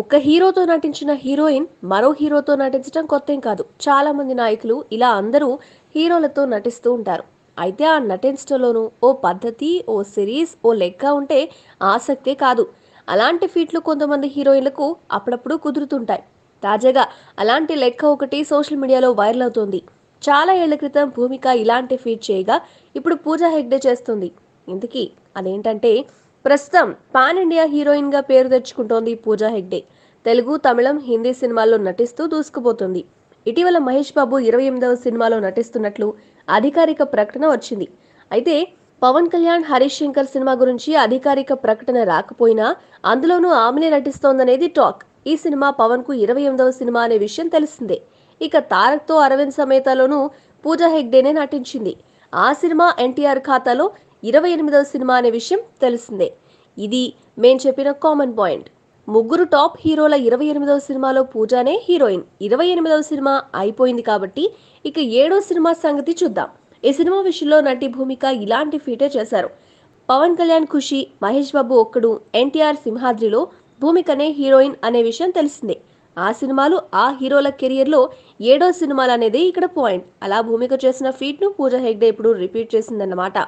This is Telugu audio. ఒక హీరోతో నటించిన హీరోయిన్ మరో హీరోతో నటించడం కొత్తేం కాదు. చాలా మంది నాయకులు ఇలా అందరూ హీరోలతో నటిస్తూ ఉంటారు. అయితే ఆ నటించడంలోనూ ఓ పద్ధతి, ఓ సిరీస్, ఓ లెక్క ఉంటే ఆసక్తే కాదు. అలాంటి ఫీట్లు కొంతమంది హీరోయిన్లకు అప్పుడప్పుడు కుదురుతుంటాయి. తాజాగా అలాంటి లెక్క ఒకటి సోషల్ మీడియాలో వైరల్ అవుతోంది. చాలా ఏళ్ల క్రితం భూమిక ఇలాంటి ఫీట్ చేయగా ఇప్పుడు పూజా హెగ్డే చేస్తుంది. ఇంతకీ అదేంటంటే, ప్రస్తుతం పాన్ ఇండియా హీరోయిన్ గా పేరు తెచ్చుకుంటోంది పూజా హెగ్డే. తెలుగు, తమిళం, హిందీ సినిమాల్లో నటిస్తూ దూసుకుపోతుంది. ఇటీవల మహేష్ బాబు 28వ సినిమాలో నటిస్తున్నట్లు అధికారిక ప్రకటన వచ్చింది. అయితే పవన్ కళ్యాణ్, హరీష్ శంకర్ సినిమా గురించి అధికారిక ప్రకటన రాకపోయినా అందులోనూ ఆమెనే నటిస్తోందనేది టాక్. ఈ సినిమా పవన్ కు 28వ సినిమా అనే విషయం తెలిసిందే. ఇక తారక్తో అరవింద్ సమేతలోనూ పూజా హెగ్డేనే నటించింది. ఆ సినిమా ఎన్టీఆర్ ఖాతాలో 28వ సినిమా అనే విషయం తెలిసిందే. ఇది మేం చెప్పిన కామన్ పాయింట్. ముగ్గురు టాప్ హీరోల 28వ సినిమాలో పూజానే హీరోయిన్. 28వ సినిమా అయిపోయింది కాబట్టి ఇక 7వ సినిమా సంగతి చూద్దాం. ఈ సినిమా విషయంలో నటి భూమిక ఇలాంటి ఫీటే చేశారు. పవన్ కళ్యాణ్, ఖుషి, మహేష్ బాబు ఒక్కడు, ఎన్టీఆర్ సింహాద్రిలో భూమికనే హీరోయిన్ అనే విషయం తెలిసిందే. ఆ సినిమాలు ఆ హీరోల కెరియర్లో 7వ సినిమాలు అనేది ఇక్కడ పాయింట్. అలా భూమిక చేసిన ఫీట్ను పూజా హెగ్డే ఇప్పుడు రిపీట్ చేసిందన్నమాట.